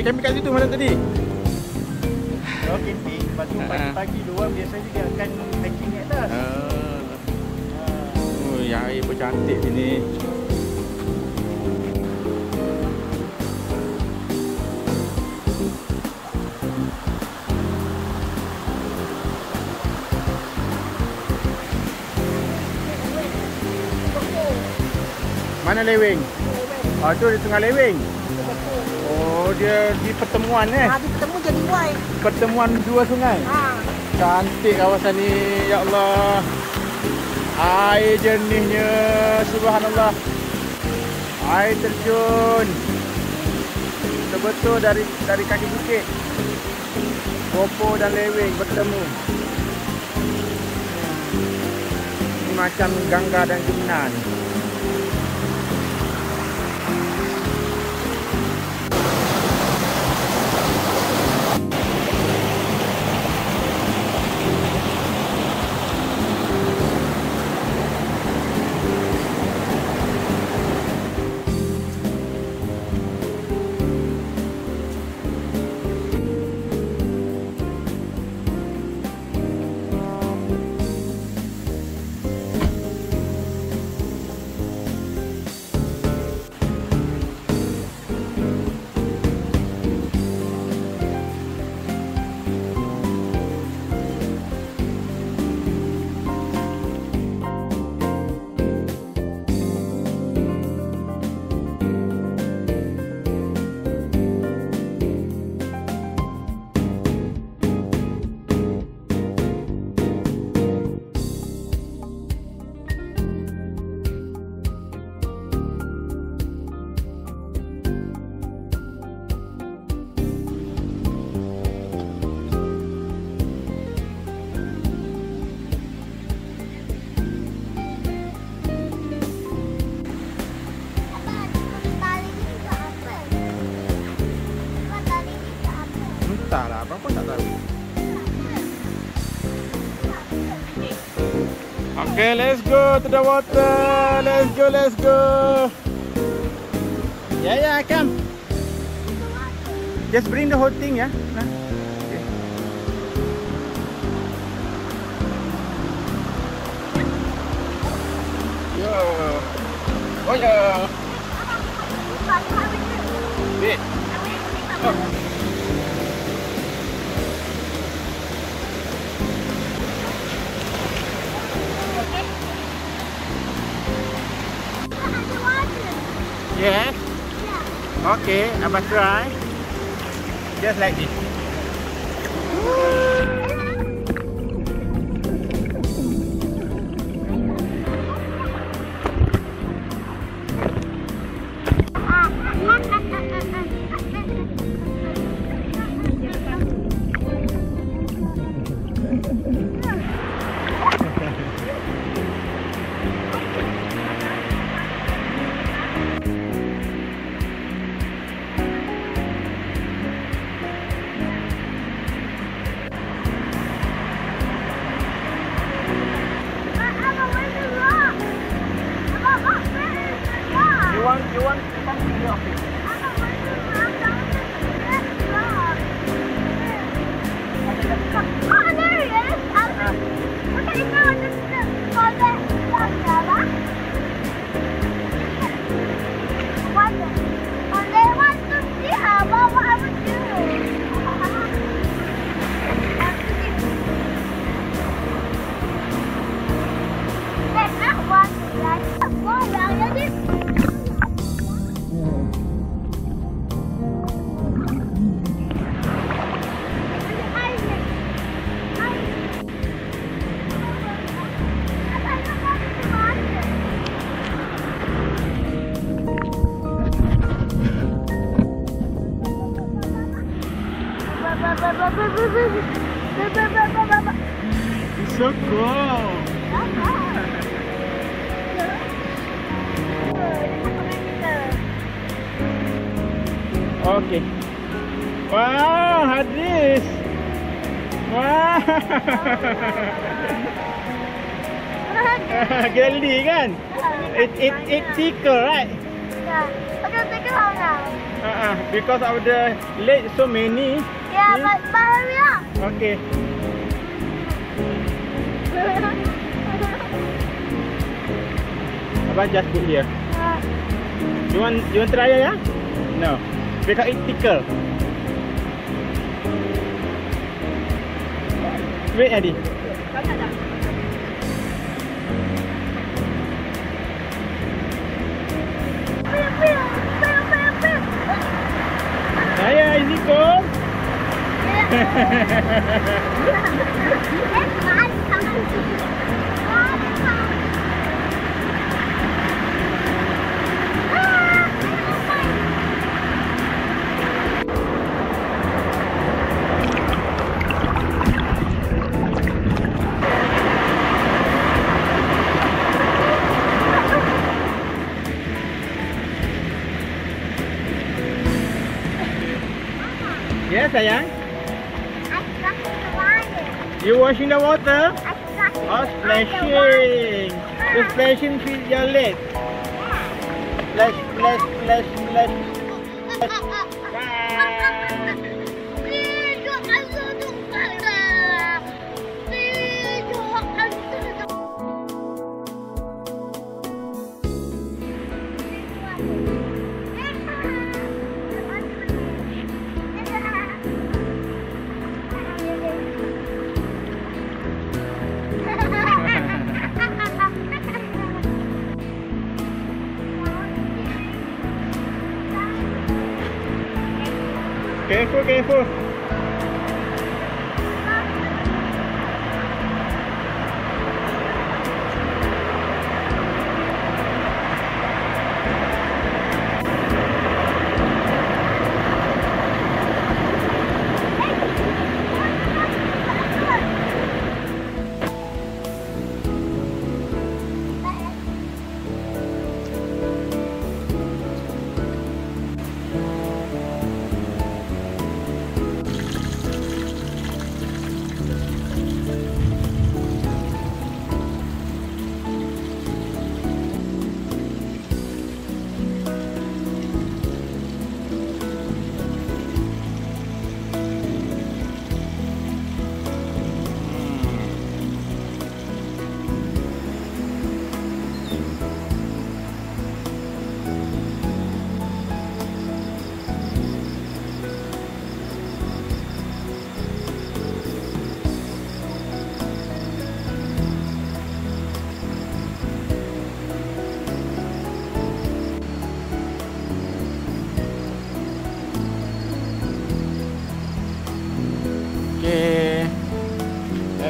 Hari kami kat situ malam tadi. Kalau camping, lepas tu pagi-pagi diorang biasanya dia akan hiking kat atas. Oh, yang air pun cantik sini. Mana Lewéng? Ah, tu di tengah Lewéng. Oh, dia di pertemuan eh. Ha, di pertemu jadi Y. Pertemuan dua sungai. Ha. Cantik kawasan ni, ya Allah. Air jernihnya, subhanallah. Air terjun. Betul-betul dari kaki bukit. Popo dan Lewéng bertemu. Ini macam Gangga dan Jemnan. Entahlah, abang pun tak tahu. Okay, let's go to the water. Let's go, let's go. Yeah, come. Just bring the whole thing, yeah. Nah. Okay. Yo. Oh, yeah. Wait. Oh. Yes? Yeah. Okay, I'm gonna try. Just like this. It's so cool. Okay. Wow, Hadis. Wow. Geli kan? It tickle, right? Yeah. Okay, tickle how now? Because of the lake, so many. Yeah, but hurry up. Okay. Abang just put here. You want try it, yeah? No. Because it tickle. Wait, Adi. Saya ini kok. Sayang? I stuck in the water. You washing the water? I stuck in the water. Oh, splashing. The splashing with your leg. Yeah. Splash, splash, splash, splash. Careful, careful.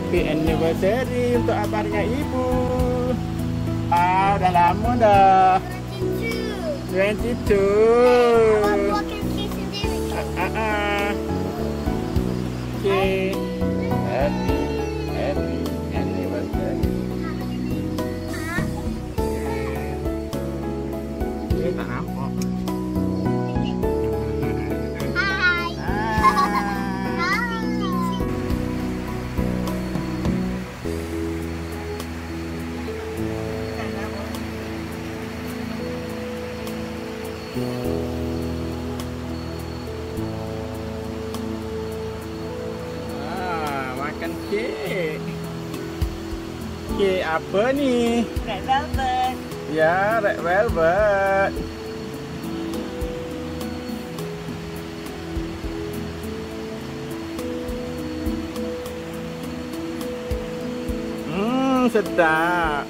Happy anniversary untuk abangnya ibu. Ah, dah lama dah. 22. Abang makan cake sendiri. Okay. Happy anniversary. Dia tak nampak. Kek apa ni? Red Velvet. Ya, Red Velvet. Sedap.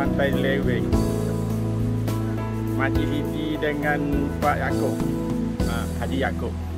Pantai Lewéng, mati hiti dengan Pak Yaakob, Haji Yaakob.